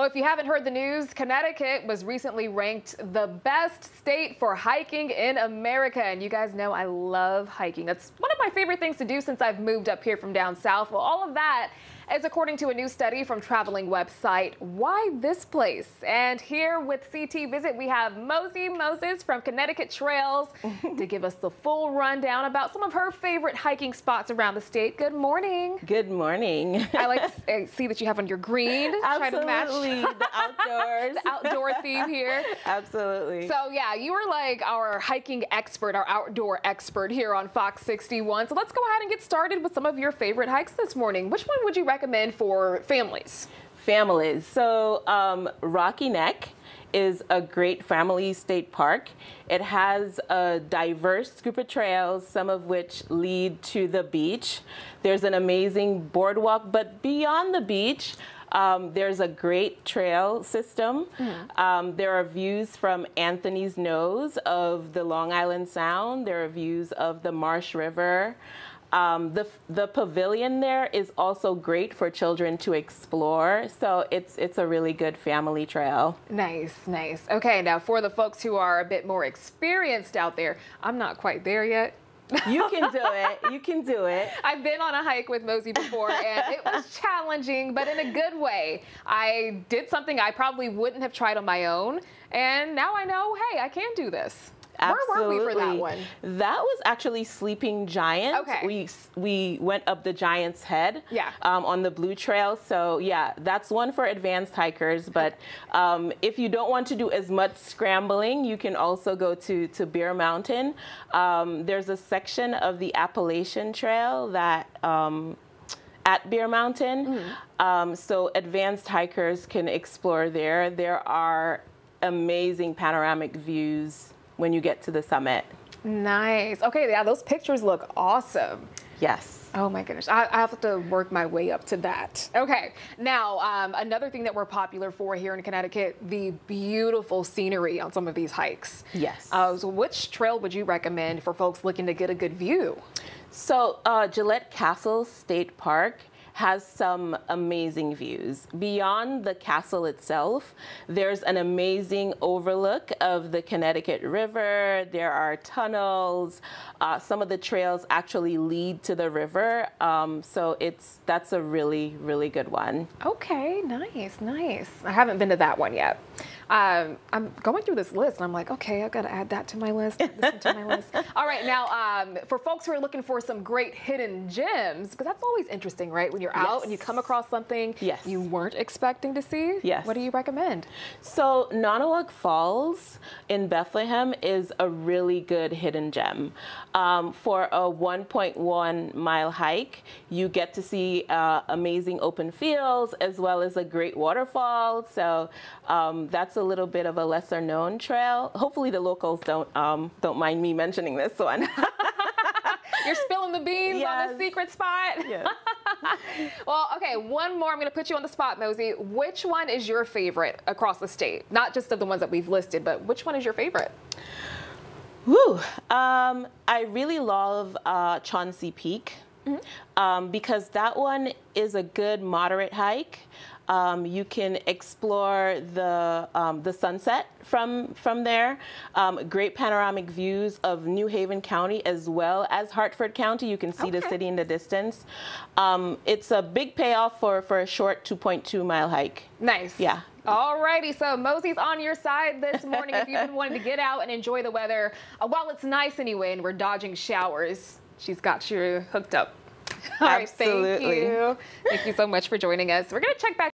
Oh, if you haven't heard the news, Connecticut was recently ranked the best state for hiking in America. And you guys know I love hiking. That's one of my favorite things to do since I've moved up here from down south. Well, all of that is according to a new study from traveling website Why This Place. And here with CT Visit, we have Mosi Moses from Connecticut Trails to give us the full rundown about some of her favorite hiking spots around the state. Good morning. Good morning. I like to see that you have on your green. Absolutely. Try to match the outdoors. The outdoor theme here. Absolutely. So yeah, you were like our hiking expert, our outdoor expert here on Fox 61. So let's go ahead and get started with some of your favorite hikes this morning. Which one would you recommend for families? Families. So Rocky Neck is a great family state park. It has a diverse group of trails, some of which lead to the beach. There's an amazing boardwalk, but beyond the beach, there's a great trail system. Mm-hmm. There are views from Anthony's Nose of the Long Island Sound. There are views of the Marsh River. The pavilion there is also great for children to explore, so it's a really good family trail. Nice, nice. Okay, now for the folks who are a bit more experienced out there, I'm not quite there yet. You can do it. You can do it. I've been on a hike with Mosi before, and it was challenging, but in a good way. I did something I probably wouldn't have tried on my own, and now I know, hey, I can do this. Absolutely. Where were we for that one? That was actually Sleeping Giant. Okay. We went up the Giant's Head. Yeah. On the Blue Trail. So yeah, that's one for advanced hikers. But if you don't want to do as much scrambling, you can also go to Bear Mountain. There's a section of the Appalachian Trail that at Bear Mountain. Mm-hmm. So advanced hikers can explore there. There are amazing panoramic views when you get to the summit. Nice. Okay, yeah, those pictures look awesome. Yes. Oh my goodness, I have to work my way up to that. Okay, now another thing that we're popular for here in Connecticut, the beautiful scenery on some of these hikes. Yes. So which trail would you recommend for folks looking to get a good view? So Gillette Castle State Park has some amazing views. Beyond the castle itself, there's an amazing overlook of the Connecticut River. There are tunnels. Some of the trails actually lead to the river. So that's a really, really good one. Okay, nice, nice. I haven't been to that one yet. I'm going through this list and I'm like, okay, I've got to add that to my list, add this one to my list. All right, now for folks who are looking for some great hidden gems, because that's always interesting, right? When you're yes. out and you come across something yes. you weren't expecting to see, yes. what do you recommend? So Nonawak Falls in Bethlehem is a really good hidden gem. For a 1.1 mile hike, you get to see amazing open fields as well as a great waterfall. So that's a little bit of a lesser known trail. Hopefully the locals don't mind me mentioning this one. You're spilling the beans yes. on the secret spot. Yes. Well, okay, one more. I'm going to put you on the spot, Mosi. Which one is your favorite across the state? Not just of the ones that we've listed, but which one is your favorite? Woo. I really love Chauncey Peak. Mm-hmm. Because that one is a good moderate hike. You can explore the sunset from there. Great panoramic views of New Haven County as well as Hartford County. You can see okay. the city in the distance. It's a big payoff for a short 2.2 mile hike. Nice. Yeah. Alrighty, so Mosi's on your side this morning. If you've been wanting to get out and enjoy the weather, while it's nice anyway and we're dodging showers, she's got you hooked up. All right, absolutely. Thank you so much for joining us. We're going to check back.